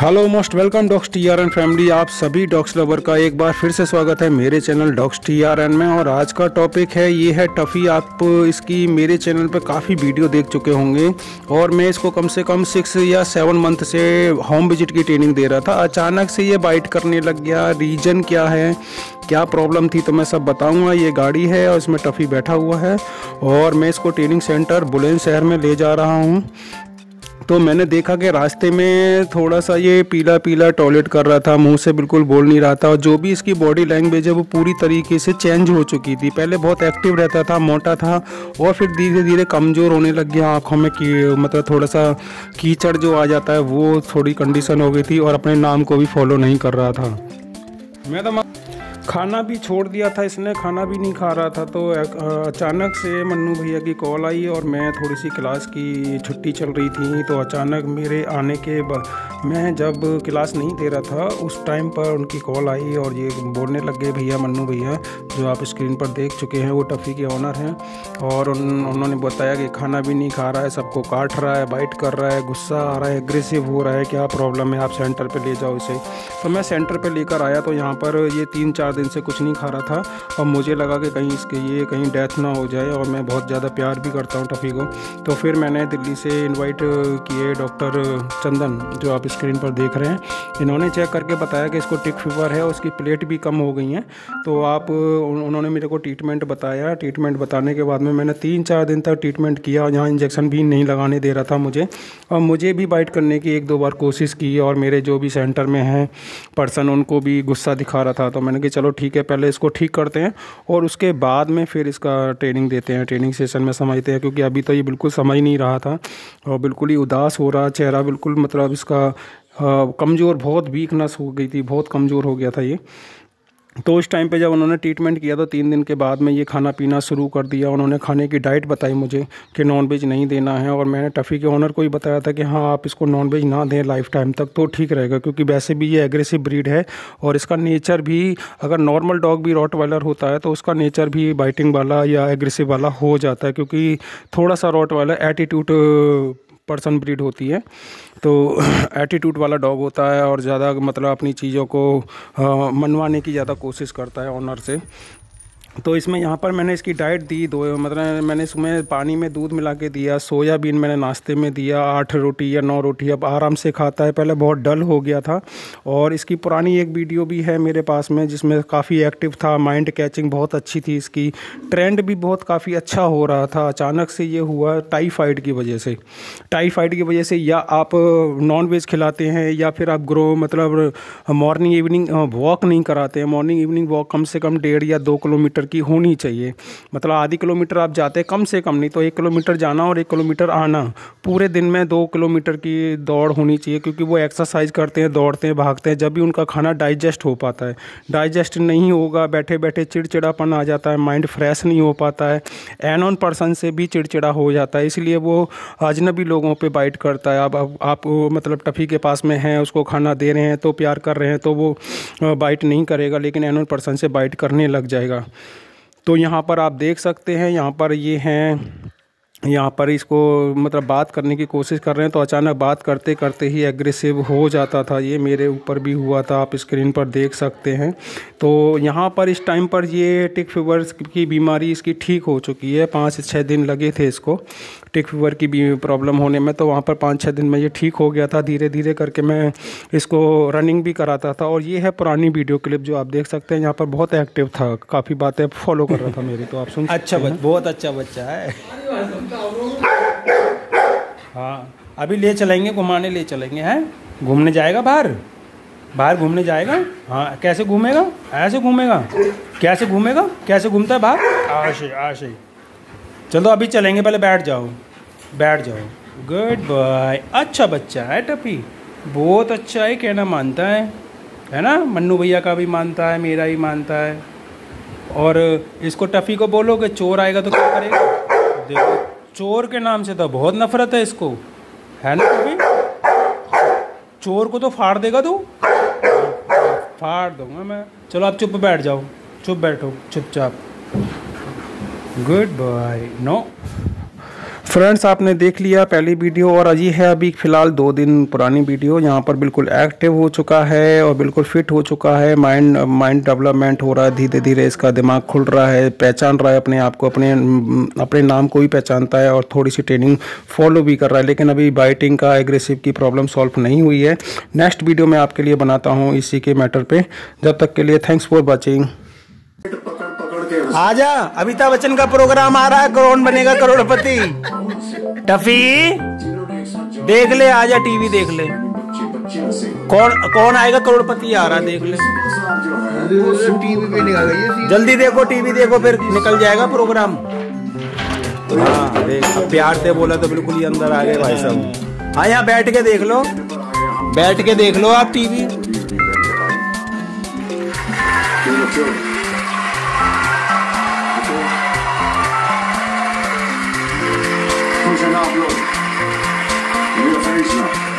Hello most welcome dogs TRN family, आप सभी dogs lover का एक बार फिर से स्वागत है मेरे चैनल डॉग्स TRN में। और आज का टॉपिक है ये है टफ़ी। आप इसकी मेरे चैनल पर काफ़ी वीडियो देख चुके होंगे और मैं इसको कम से कम 6 या 7 मंथ से होम विजिट की ट्रेनिंग दे रहा था। अचानक से ये बाइट करने लग गया, रीज़न क्या है, क्या प्रॉब्लम थी, तो मैं सब बताऊंगा। ये गाड़ी है और इसमें टफ़ी बैठा हुआ है और मैं इसको ट्रेनिंग सेंटर बुलेन शहर में ले जा रहा हूँ। तो मैंने देखा कि रास्ते में थोड़ा सा ये पीला पीला टॉयलेट कर रहा था, मुंह से बिल्कुल बोल नहीं रहा था और जो भी इसकी बॉडी लैंग्वेज है वो पूरी तरीके से चेंज हो चुकी थी। पहले बहुत एक्टिव रहता था, मोटा था और फिर धीरे धीरे कमज़ोर होने लग गया। आँखों में मतलब थोड़ा सा कीचड़ जो आ जाता है वो थोड़ी कंडीशन हो गई थी और अपने नाम को भी फॉलो नहीं कर रहा था। मैं तो खाना भी छोड़ दिया था, इसने खाना भी नहीं खा रहा था। तो अचानक से मन्नू भैया की कॉल आई और मैं थोड़ी सी क्लास की छुट्टी चल रही थी। तो अचानक मेरे आने के बाद मैं जब क्लास नहीं दे रहा था उस टाइम पर उनकी कॉल आई और ये बोलने लग गए, भैया मन्नू भैया जो आप स्क्रीन पर देख चुके हैं वो टफ़ी के ऑनर हैं। और उन्होंने बताया कि खाना भी नहीं खा रहा है, सबको काट रहा है, बाइट कर रहा है, गुस्सा आ रहा है, एग्रेसिव हो रहा है, क्या प्रॉब्लम है, आप सेंटर पर ले जाओ इसे। तो मैं सेंटर पर लेकर आया तो यहाँ पर ये 3-4 दिन से कुछ नहीं खा रहा था और मुझे लगा कि कहीं इसके ये कहीं डेथ ना हो जाए और मैं बहुत ज़्यादा प्यार भी करता हूँ टफ़ी को। तो फिर मैंने दिल्ली से इनवाइट किए डॉक्टर चंदन जो आप स्क्रीन पर देख रहे हैं। इन्होंने चेक करके बताया कि इसको टिक फीवर है, उसकी प्लेट भी कम हो गई हैं। तो आप उन्होंने मेरे को ट्रीटमेंट बताया। ट्रीटमेंट बताने के बाद में मैंने 3-4 दिन तक ट्रीटमेंट किया। यहाँ इंजेक्शन भी नहीं लगाने दे रहा था मुझे और मुझे भी बाइट करने की 1-2 बार कोशिश की और मेरे जो भी सेंटर में हैं पर्सन उनको भी गुस्सा दिखा रहा था। तो मैंने कहा चलो ठीक है, पहले इसको ठीक करते हैं और उसके बाद में फिर इसका ट्रेनिंग देते हैं, ट्रेनिंग सेशन में समझते हैं, क्योंकि अभी तो ये बिल्कुल समझ नहीं रहा था और बिल्कुल ही उदास हो रहा चेहरा, बिल्कुल मतलब इसका कमज़ोर, बहुत वीकनेस हो गई थी, बहुत कमज़ोर हो गया था ये। तो उस टाइम पे जब उन्होंने ट्रीटमेंट किया तो 3 दिन के बाद में ये खाना पीना शुरू कर दिया। उन्होंने खाने की डाइट बताई मुझे कि नॉनवेज नहीं देना है और मैंने टफ़ी के ऑनर को ही बताया था कि हाँ आप इसको नॉनवेज ना दें लाइफ टाइम तक तो ठीक रहेगा, क्योंकि वैसे भी ये एग्रेसिव ब्रीड है और इसका नेचर भी, अगर नॉर्मल डॉग भी रॉटवाइलर होता है तो उसका नेचर भी बाइटिंग वाला या एग्रेसिव वाला हो जाता है, क्योंकि थोड़ा सा रॉटवाइलर एटीट्यूड पर्सन ब्रीड होती है। तो एटीट्यूड वाला डॉग होता है और ज़्यादा मतलब अपनी चीज़ों को मनवाने की ज़्यादा कोशिश करता है ऑनर से। तो इसमें यहाँ पर मैंने इसकी डाइट दी, मतलब मैंने सुबह पानी में दूध मिला के दिया, सोयाबीन मैंने नाश्ते में दिया, 8 रोटी या 9 रोटी अब आराम से खाता है। पहले बहुत डल हो गया था और इसकी पुरानी एक वीडियो भी है मेरे पास में जिसमें काफ़ी एक्टिव था, माइंड कैचिंग बहुत अच्छी थी इसकी, ट्रेंड भी बहुत काफ़ी अच्छा हो रहा था। अचानक से ये हुआ टाइफाइड की वजह से। टाइफाइड की वजह से या आप नॉनवेज खिलाते हैं या फिर आप मतलब मॉर्निंग इवनिंग वॉक नहीं कराते हैं। मॉर्निंग इवनिंग वॉक कम से कम 1.5 या 2 किलोमीटर की होनी चाहिए, मतलब आधी किलोमीटर आप जाते कम से कम, नहीं तो 1 किलोमीटर जाना और 1 किलोमीटर आना। पूरे दिन में 2 किलोमीटर की दौड़ होनी चाहिए, क्योंकि वो एक्सरसाइज करते हैं, दौड़ते हैं, भागते हैं, जब भी उनका खाना डाइजेस्ट हो पाता है। डाइजेस्ट नहीं होगा, बैठे बैठे चिड़चिड़ापन आ जाता है, माइंड फ्रेश नहीं हो पाता है, एनॉन पर्सन से भी चिड़चिड़ा हो जाता है, इसलिए वो अजनबी लोगों पर बाइट करता है। आप मतलब टफ़ी के पास में हैं, उसको खाना दे रहे हैं तो प्यार कर रहे हैं तो वो बाइट नहीं करेगा, लेकिन एनॉन पर्सन से बाइट करने लग जाएगा। तो यहाँ पर आप देख सकते हैं, यहाँ पर ये हैं, यहाँ पर इसको मतलब बात करने की कोशिश कर रहे हैं तो अचानक बात करते करते ही एग्रेसिव हो जाता था। ये मेरे ऊपर भी हुआ था, आप स्क्रीन पर देख सकते हैं। तो यहाँ पर इस टाइम पर ये टिक फीवर की बीमारी इसकी ठीक हो चुकी है। 5-6 दिन लगे थे इसको टिक फीवर की प्रॉब्लम होने में, तो वहाँ पर 5-6 दिन में ये ठीक हो गया था। धीरे धीरे करके मैं इसको रनिंग भी कराता था। और ये है पुरानी वीडियो क्लिप जो आप देख सकते हैं, यहाँ पर बहुत एक्टिव था, काफ़ी बातें फॉलो कर रहा था मेरी, तो आप सुन। अच्छा बच्चा, बहुत अच्छा बच्चा है। हाँ अभी ले चलेंगे घुमाने, ले चलेंगे हैं, घूमने जाएगा बाहर, बाहर घूमने जाएगा। हाँ कैसे घूमेगा, ऐसे घूमेगा, कैसे घूमेगा, कैसे घूमता है बाहर, आशे आशे। चलो अभी चलेंगे, पहले बैठ जाओ, बैठ जाओ, गुड बाय। अच्छा बच्चा है टफ़ी, बहुत अच्छा है, कहना मानता है ना, मन्नू भैया का भी मानता है, मेरा भी मानता है। और इसको टफ़ी को बोलो कि चोर आएगा तो क्या करेगा, देखो चोर के नाम से तो बहुत नफरत है इसको, है ना टॉफी? चोर को तो फाड़ देगा तू? फाड़ दूंगा मैं। चलो आप चुप बैठ जाओ, चुप बैठो चुपचाप। Good bye. नो फ्रेंड्स, आपने देख लिया पहली वीडियो और ये है अभी फ़िलहाल 2 दिन पुरानी वीडियो। यहाँ पर बिल्कुल एक्टिव हो चुका है और बिल्कुल फिट हो चुका है, माइंड डेवलपमेंट हो रहा है, धीरे धीरे इसका दिमाग खुल रहा है, पहचान रहा है अपने आप को, अपने नाम को भी पहचानता है और थोड़ी सी ट्रेनिंग फॉलो भी कर रहा है। लेकिन अभी बाइटिंग का एग्रेसिव की प्रॉब्लम सॉल्व नहीं हुई है। नेक्स्ट वीडियो मैं आपके लिए बनाता हूँ इसी के मैटर पर। जब तक के लिए थैंक्स फॉर वॉचिंग। आजा, अमिताभ बच्चन का प्रोग्राम आ रहा है, कौन बनेगा करोड़पति। टफी देख ले, आजा टीवी देख ले, कौन आएगा करोड़पति आ रहा, देख ले टीवी पे निकाल, जल्दी देखो टीवी देखो, फिर निकल जाएगा प्रोग्राम। हाँ देख, प्यार से बोला तो बिल्कुल ही अंदर आ गए भाई साहब। हाँ यहाँ बैठ के देख लो, बैठ के देख लो आप TV. Now, bro, you're a face now.